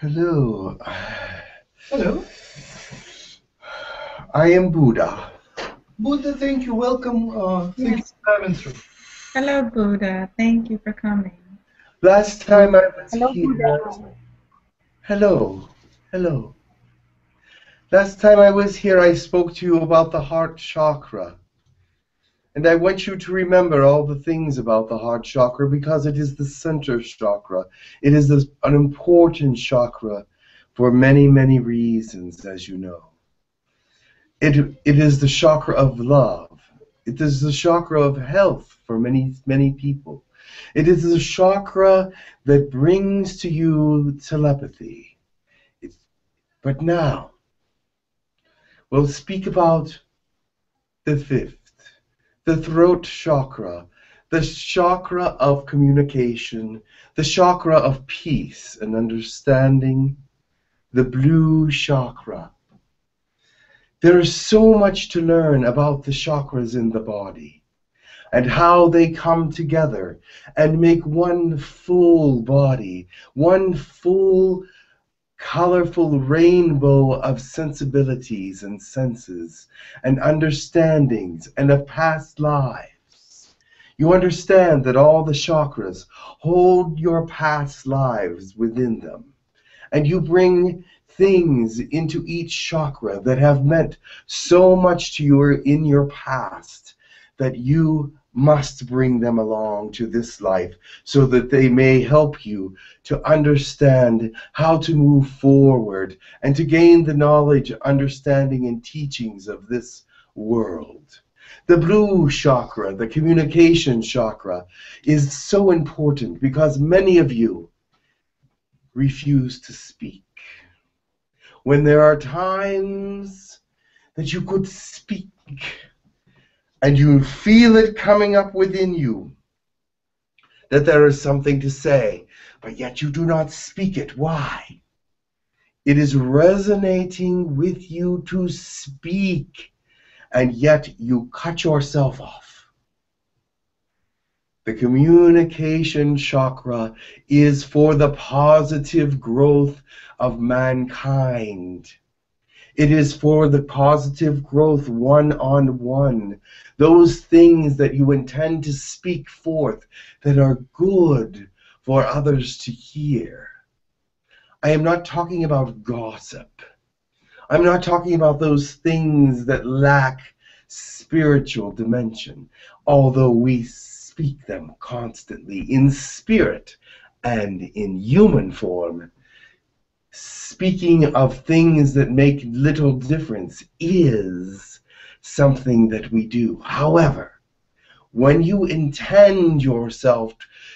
Hello. Hello. I am Buddha. Buddha, thank you. Welcome. Thank you for coming through. Hello, Buddha. Thank you for coming. Last time I was here. Buddha. Hello. Hello. Last time I was here, I spoke to you about the heart chakra. And I want you to remember all the things about the heart chakra because it is the center chakra. It is an important chakra for many, many reasons, as you know. It is the chakra of love. It is the chakra of health for many, many people. It is the chakra that brings to you telepathy. But now, we'll speak about the fifth. The throat chakra, the chakra of communication, the chakra of peace and understanding, the blue chakra. There is so much to learn about the chakras in the body and how they come together and make one full body, one full colorful rainbow of sensibilities and senses and understandings and of past lives. You understand that all the chakras hold your past lives within them, and you bring things into each chakra that have meant so much to you in your past that you must bring them along to this life so that they may help you to understand how to move forward and to gain the knowledge, understanding, and teachings of this world. The blue chakra, the communication chakra, is so important because many of you refuse to speak. When there are times that you could speak, and you feel it coming up within you, that there is something to say, but yet you do not speak it. Why? It is resonating with you to speak, and yet you cut yourself off. The communication chakra is for the positive growth of mankind. It is for the positive growth one-on-one. Those things that you intend to speak forth that are good for others to hear. I am not talking about gossip. I'm not talking about those things that lack spiritual dimension, although we speak them constantly in spirit and in human form. Speaking of things that make little difference is something that we do. However, when you intend yourself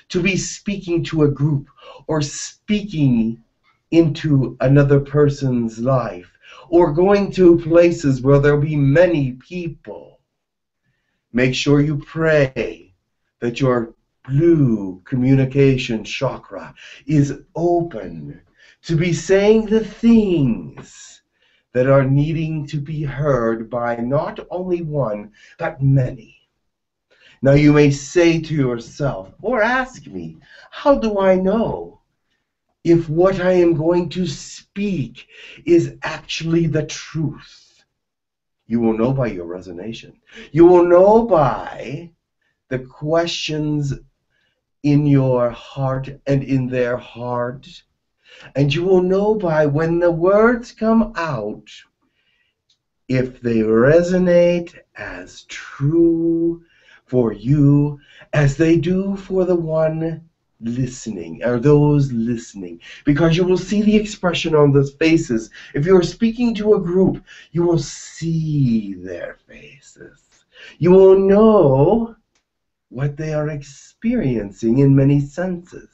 to be speaking to a group or speaking into another person's life or going to places where there will be many people, make sure you pray that your blue communication chakra is open to be saying the things that are needing to be heard by not only one, but many. Now you may say to yourself, or ask me, how do I know if what I am going to speak is actually the truth? You will know by your resonation. You will know by the questions in your heart and in their heart. And you will know by when the words come out if they resonate as true for you as they do for the one listening or those listening, because you will see the expression on those faces. If you are speaking to a group, you will see their faces. You will know what they are experiencing in many senses.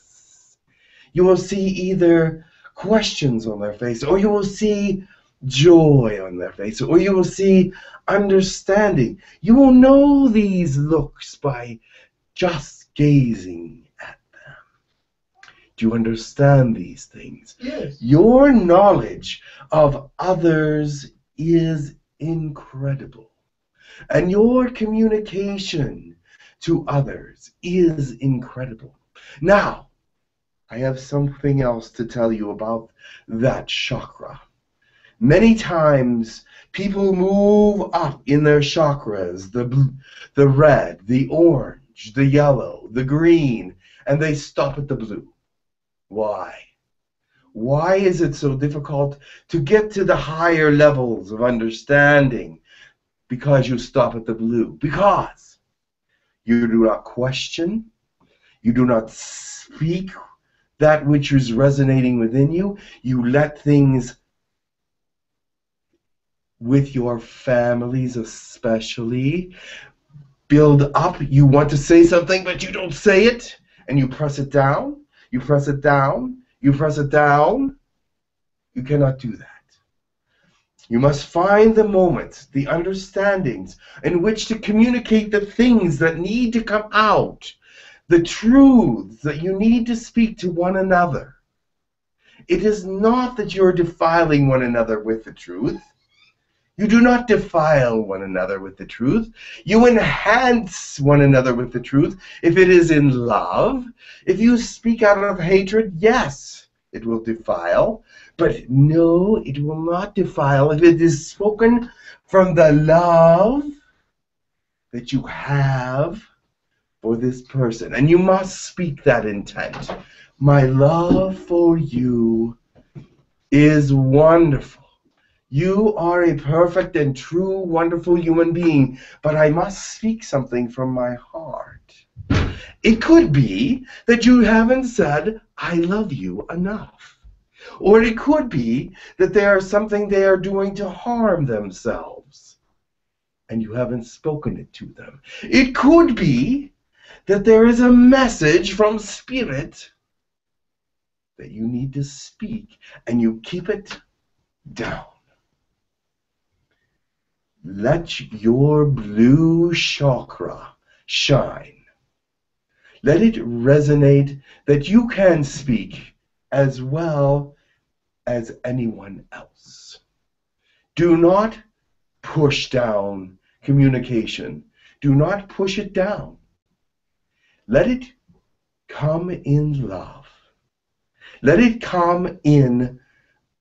You will see either questions on their face, or you will see joy on their face, or you will see understanding. You will know these looks by just gazing at them. Do you understand these things? Yes. Your knowledge of others is incredible, and your communication to others is incredible. Now, I have something else to tell you about that chakra. Many times, people move up in their chakras, the red, the orange, the yellow, the green, and they stop at the blue. Why? Why is it so difficult to get to the higher levels of understanding? Because you stop at the blue. Because you do not question, you do not speak that which is resonating within you. You let things, with your families especially, build up. You want to say something, but you don't say it, and you press it down. You press it down. You press it down. You cannot do that. You must find the moments, the understandings in which to communicate the things that need to come out, the truths that you need to speak to one another. It is not that you're defiling one another with the truth. You do not defile one another with the truth. You enhance one another with the truth. If it is in love, if you speak out of hatred, yes, it will defile. But no, it will not defile if it is spoken from the love that you have for this person. And you must speak that intent. My love for you is wonderful. You are a perfect and true, wonderful human being, but I must speak something from my heart. It could be that you haven't said, I love you enough. Or it could be that there is something they are doing to harm themselves, and you haven't spoken it to them. It could be that there is a message from Spirit that you need to speak, and you keep it down. Let your blue chakra shine. Let it resonate that you can speak as well as anyone else. Do not push down communication. Do not push it down. Let it come in love. Let it come in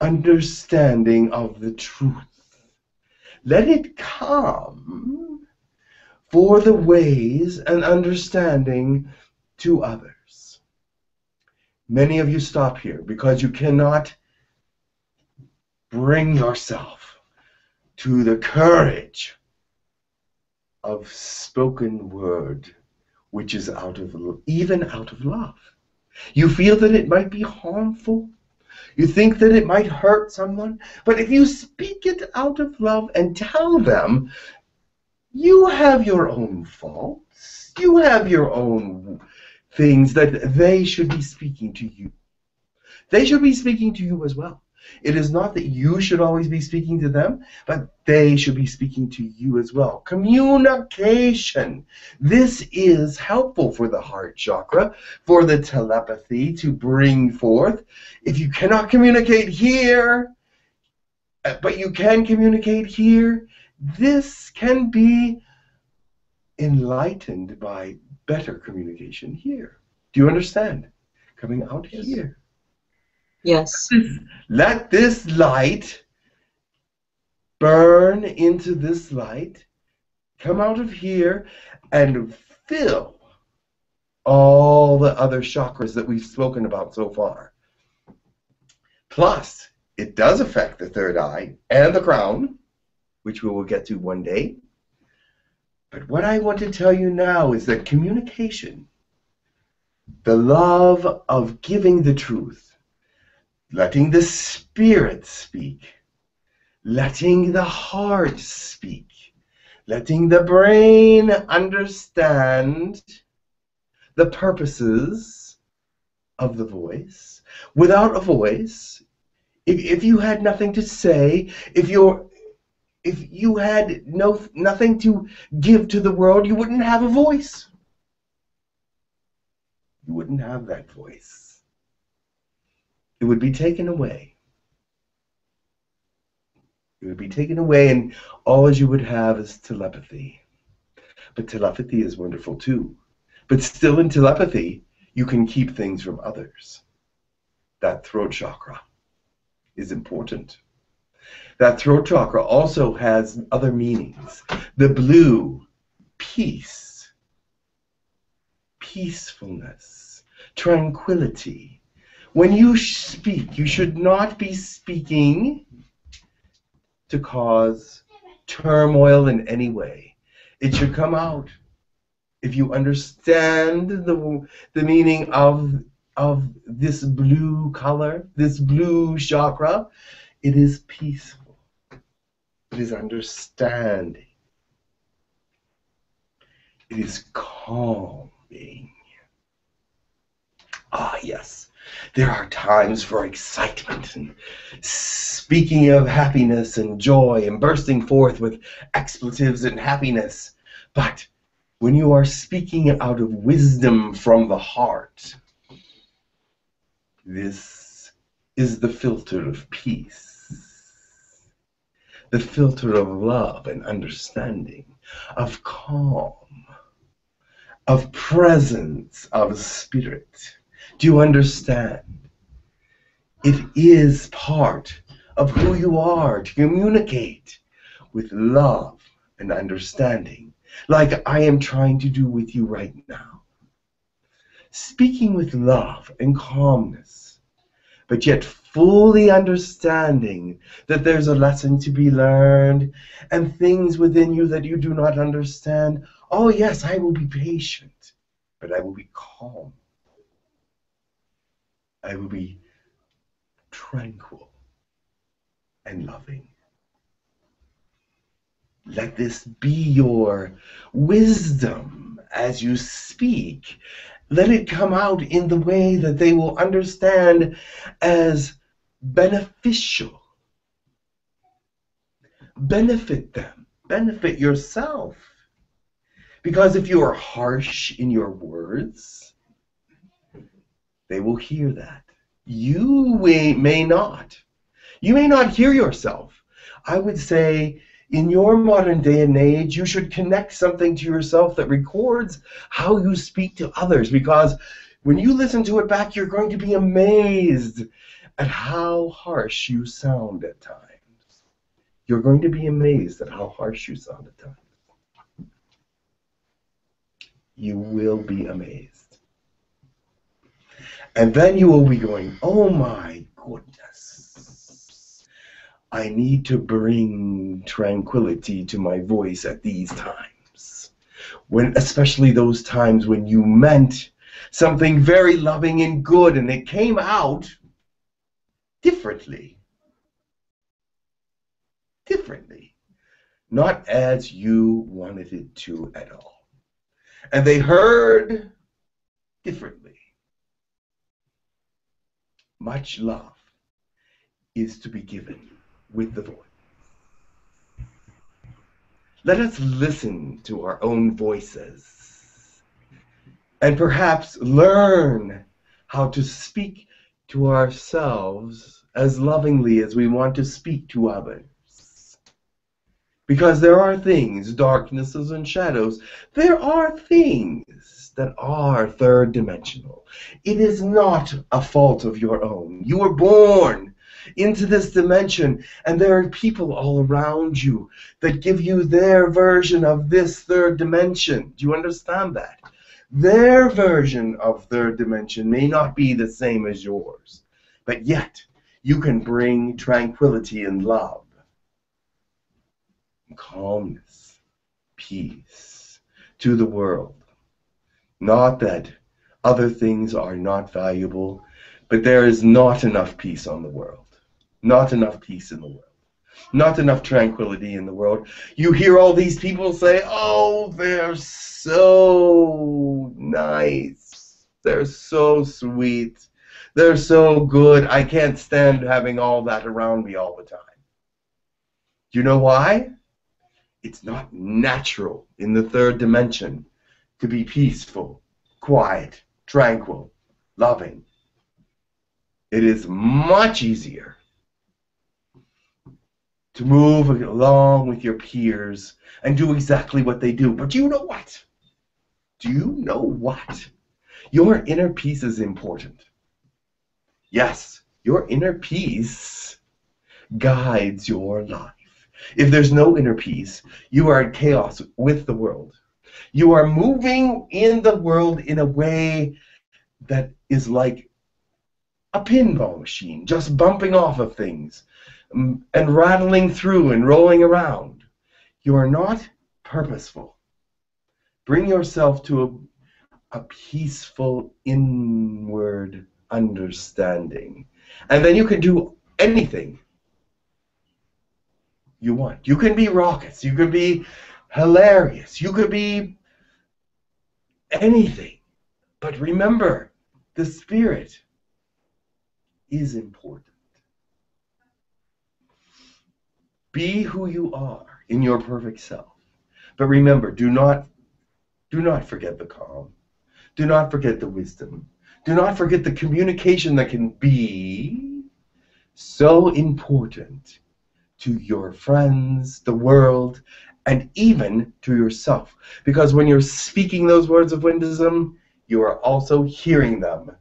understanding of the truth. Let it come for the ways and understanding to others. Many of you stop here because you cannot bring yourself to the courage of spoken word, which is even out of love. You feel that it might be harmful. You think that it might hurt someone. But if you speak it out of love and tell them, you have your own faults, you have your own things that they should be speaking to you. They should be speaking to you as well. It is not that you should always be speaking to them, but they should be speaking to you as well. Communication. This is helpful for the heart chakra, for the telepathy to bring forth. If you cannot communicate here, but you can communicate here, this can be enlightened by better communication here. Do you understand? Coming out here. Yes. Let this light burn into this light, come out of here, and fill all the other chakras that we've spoken about so far. Plus, it does affect the third eye and the crown, which we will get to one day. But what I want to tell you now is that communication, the love of giving the truth, letting the spirit speak, letting the heart speak, letting the brain understand the purposes of the voice. Without a voice, if you had nothing to say, if you had nothing to give to the world, you wouldn't have a voice. You wouldn't have that voice. It would be taken away. It would be taken away, and all you would have is telepathy. But telepathy is wonderful too. But still in telepathy, you can keep things from others. that throat chakra is important. That throat chakra also has other meanings. The blue, peace, peacefulness, tranquility. When you speak, you should not be speaking to cause turmoil in any way. It should come out. If you understand the meaning of this blue color, this blue chakra, it is peaceful. It is understanding. It is calming. Ah, yes. There are times for excitement and speaking of happiness and joy and bursting forth with expletives and happiness. But when you are speaking out of wisdom from the heart, this is the filter of peace. The filter of love and understanding, of calm, of presence, of spirit. Do you understand? It is part of who you are to communicate with love and understanding, like I am trying to do with you right now. Speaking with love and calmness, but yet fully understanding that there's a lesson to be learned and things within you that you do not understand. Oh yes, I will be patient, but I will be calm. I will be tranquil and loving. Let this be your wisdom as you speak. Let it come out in the way that they will understand as beneficial. Benefit them. Benefit yourself. Because if you are harsh in your words, they will hear that. You may not. You may not hear yourself. I would say, in your modern day and age, you should connect something to yourself that records how you speak to others, because when you listen to it back, you're going to be amazed at how harsh you sound at times. You're going to be amazed at how harsh you sound at times. You will be amazed. And then you will be going, oh my goodness. I need to bring tranquility to my voice at these times, when especially those times when you meant something very loving and good and it came out differently. Differently. Not as you wanted it to at all. And they heard differently. Much love is to be given with the voice. Let us listen to our own voices and perhaps learn how to speak to ourselves as lovingly as we want to speak to others. Because there are things, darknesses and shadows, there are things that are third dimensional. It is not a fault of your own. You were born into this dimension, and there are people all around you that give you their version of this third dimension. Do you understand that? Their version of third dimension may not be the same as yours, but yet you can bring tranquility and love, calmness, peace to the world. Not that other things are not valuable, but there is not enough peace on the world. Not enough peace in the world. Not enough tranquility in the world. You hear all these people say, oh, they're so nice. They're so sweet. They're so good. I can't stand having all that around me all the time. Do you know why? It's not natural in the third dimension to be peaceful, quiet, tranquil, loving. It is much easier to move along with your peers and do exactly what they do. But do you know what? Your inner peace is important. Yes, your inner peace guides your life. If there's no inner peace, you are in chaos with the world. You are moving in the world in a way that is like a pinball machine, just bumping off of things and rattling through and rolling around. You are not purposeful. Bring yourself to a peaceful inward understanding, and then you can do anything you want. You can be raucous, you could be hilarious, you could be anything, but remember, the spirit is important. Be who you are in your perfect self, but remember, do not forget the calm, do not forget the wisdom, do not forget the communication that can be so important to your friends, the world, and even to yourself. Because when you're speaking those words of wisdom, you are also hearing them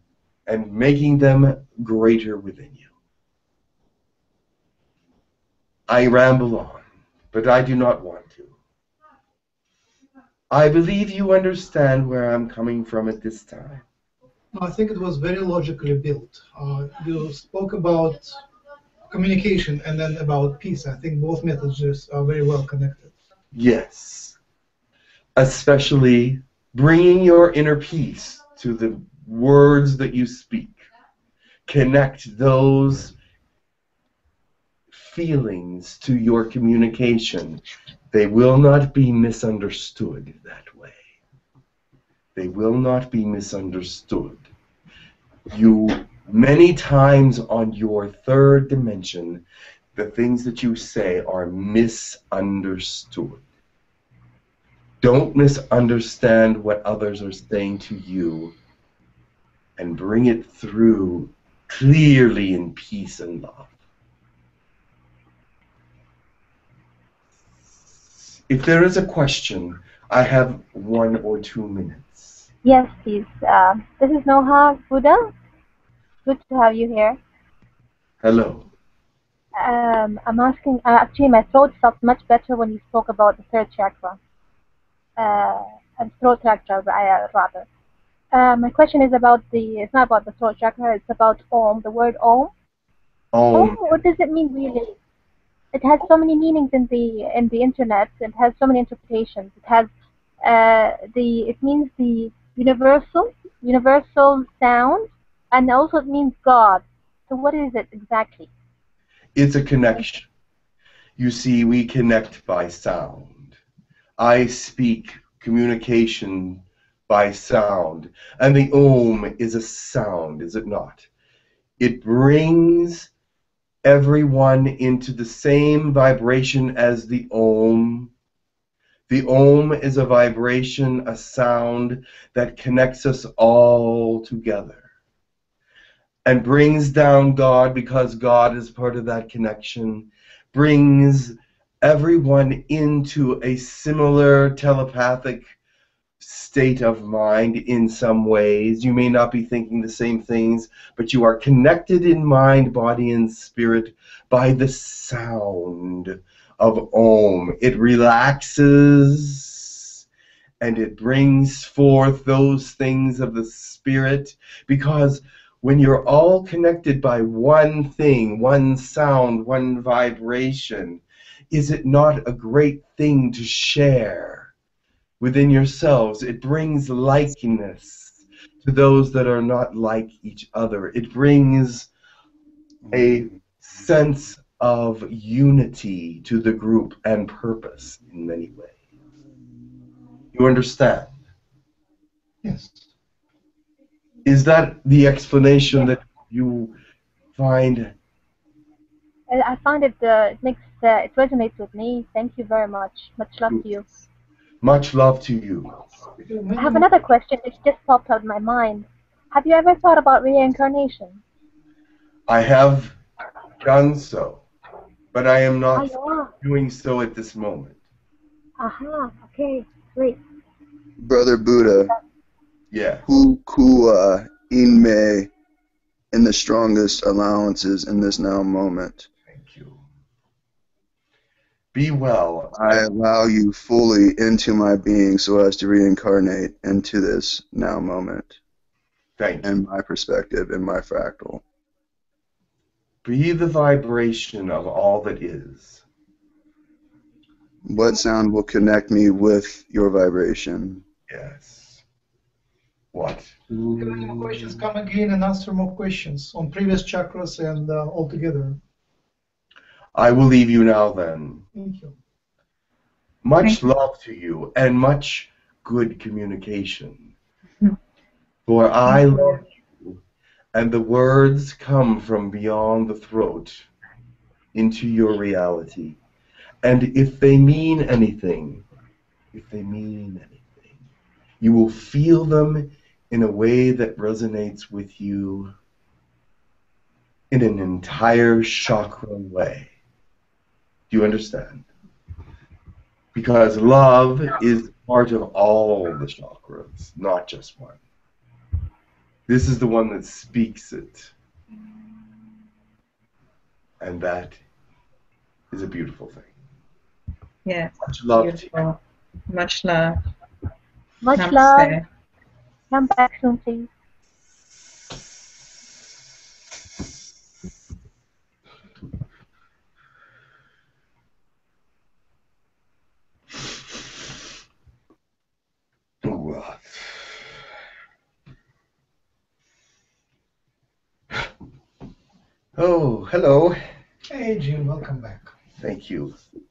and making them greater within you. I ramble on, but I do not want to. I believe you understand where I'm coming from at this time. No, I think it was very logically built. You spoke about communication and then about peace. I think both messages are very well connected. Yes. Especially bringing your inner peace to the words that you speak. Connect those feelings to your communication. They will not be misunderstood that way. They will not be misunderstood. You many times on your third dimension, the things that you say are misunderstood. Don't misunderstand what others are saying to you, and bring it through clearly in peace and love. If there is a question, I have 1 or 2 minutes. Yes, please. This is Noha Buddha. Good to have you here. Hello. I'm asking, actually my throat felt much better when you spoke about the third chakra. Throat chakra, rather. My question is about the, it's not about the throat chakra, it's about Om, the word Om. Om. What does it mean really? It has so many meanings in the internet, it has so many interpretations. It has it means the universal sound, and also it means God. So what is it exactly? It's a connection. You see, we connect by sound. I speak communication by sound, and the Om is a sound, is it not? It brings everyone into the same vibration as the Om. The Om is a vibration, a sound that connects us all together and brings down God, because God is part of that connection, brings everyone into a similar telepathic state of mind in some ways. You may not be thinking the same things, but you are connected in mind, body, and spirit by the sound of Om. It relaxes and it brings forth those things of the spirit, because when you're all connected by one thing, one sound, one vibration, is it not a great thing to share within yourselves? It brings likeness to those that are not like each other. It brings a sense of unity to the group and purpose in many ways. You understand? Yes. Is that the explanation that you find? I find it, it resonates with me. Thank you very much. Much love to you. Much love to you. I have another question which just popped out of my mind. Have you ever thought about reincarnation? I have done so, but I am not doing so at this moment. Aha, okay, great. Brother Buddha. Yeah. Huku inme in the strongest allowances in this now moment. Thank you. Be well. I allow you fully into my being so as to reincarnate into this now moment. Thank you. And my perspective and my fractal. Be the vibration of all that is. What sound will connect me with your vibration? Yes. What? If any more questions, come again and answer more questions on previous chakras and all together. I will leave you now then. Thank you. Much love to you and much good communication. For I love you, and the words come from beyond the throat into your reality. And if they mean anything, you will feel them in a way that resonates with you in an entire chakra way. Do you understand? Because love is part of all the chakras, not just one. This is the one that speaks it. And that is a beautiful thing. Yes. Much love. Beautiful. Much love. Much Namaste. Love. Come back soon, please. Oh, hello. Hey, Jim. Welcome back. Thank you.